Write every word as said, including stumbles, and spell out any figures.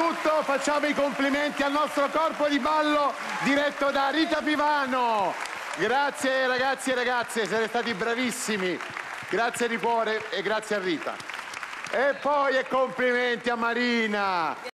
Innanzitutto facciamo i complimenti al nostro corpo di ballo diretto da Rita Pivano. Grazie ragazzi e ragazze, siete stati bravissimi. Grazie di cuore e grazie a Rita. E poi e complimenti a Marina.